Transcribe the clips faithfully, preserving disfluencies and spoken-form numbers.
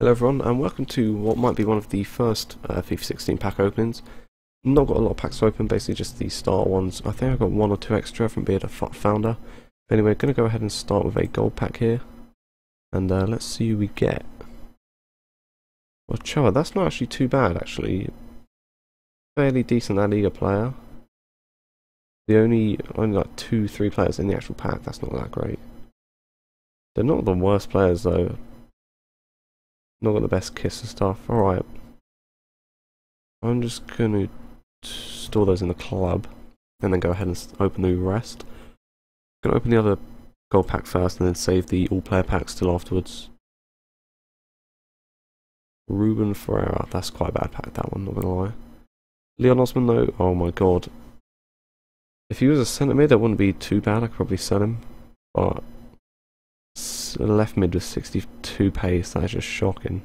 Hello everyone and welcome to what might be one of the first uh, FIFA sixteen pack openings. Not got a lot of packs to open, basically just the star ones. I think I got one or two extra from being a founder. Anyway, going to go ahead and start with a gold pack here. And uh, let's see who we get. Well, Chava, that's not actually too bad actually. Fairly decent La Liga player. The only, only like two, three players in the actual pack, that's not that great. They're not the worst players though. Not got the best kits and stuff. Alright. I'm just going to store those in the club and then go ahead and open the rest. I'm going to open the other gold pack first and then save the all player packs till afterwards. Ruben Ferreira. That's quite a bad pack, that one, not going to lie. Leon Osman though. Oh my god. If he was a centre mid, that wouldn't be too bad. I could probably sell him. But left mid with sixty-two pace, that is just shocking.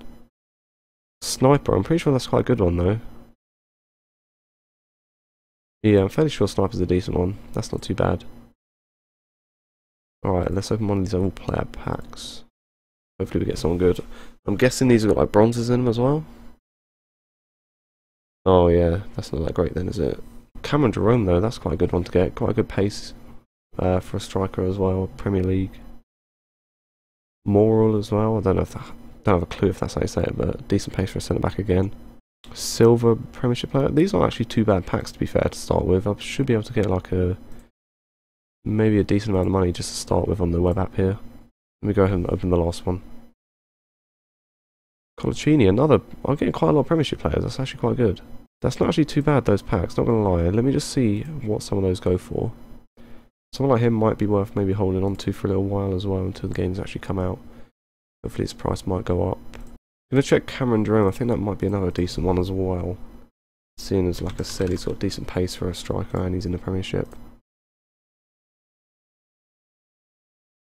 Sniper, I'm pretty sure that's quite a good one though. Yeah, I'm fairly sure Sniper's a decent one, that's not too bad. Alright, let's open one of these all player packs. Hopefully we get someone good. I'm guessing these have got like bronzes in them as well. Oh yeah, that's not that great then, is it? Cameron Jerome though, that's quite a good one to get, quite a good pace uh, for a striker as well, Premier League. Moral as well, I don't know if that, don't have a clue if that's how you say it, but decent pace for a centre back again. Silver Premiership player, these aren't actually two bad packs to be fair to start with. I should be able to get like a, maybe a decent amount of money just to start with on the web app here. Let me go ahead and open the last one. Colacini, another, I'm getting quite a lot of Premiership players, that's actually quite good. That's not actually too bad those packs, not gonna lie, let me just see what some of those go for. Someone like him might be worth maybe holding on to for a little while as well until the games actually come out. Hopefully its price might go up. I'm going to check Cameron Jerome, I think that might be another decent one as well. Seeing as, like I said, he's got decent pace for a striker and he's in the Premiership.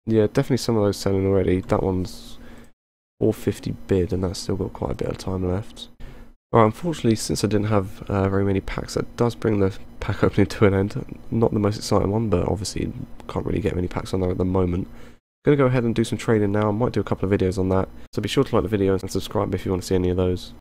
Yeah, definitely some of those selling already. That one's four fifty bid and that's still got quite a bit of time left. Alright, unfortunately, since I didn't have uh, very many packs, that does bring the pack opening to an end. Not the most exciting one, but obviously can't really get many packs on there at the moment. Gonna go ahead and do some trading now. I might do a couple of videos on that. So be sure to like the videos and subscribe if you want to see any of those.